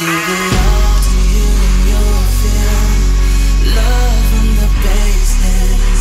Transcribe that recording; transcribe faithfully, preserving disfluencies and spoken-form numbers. give it all to you in your film. Love on the bass end.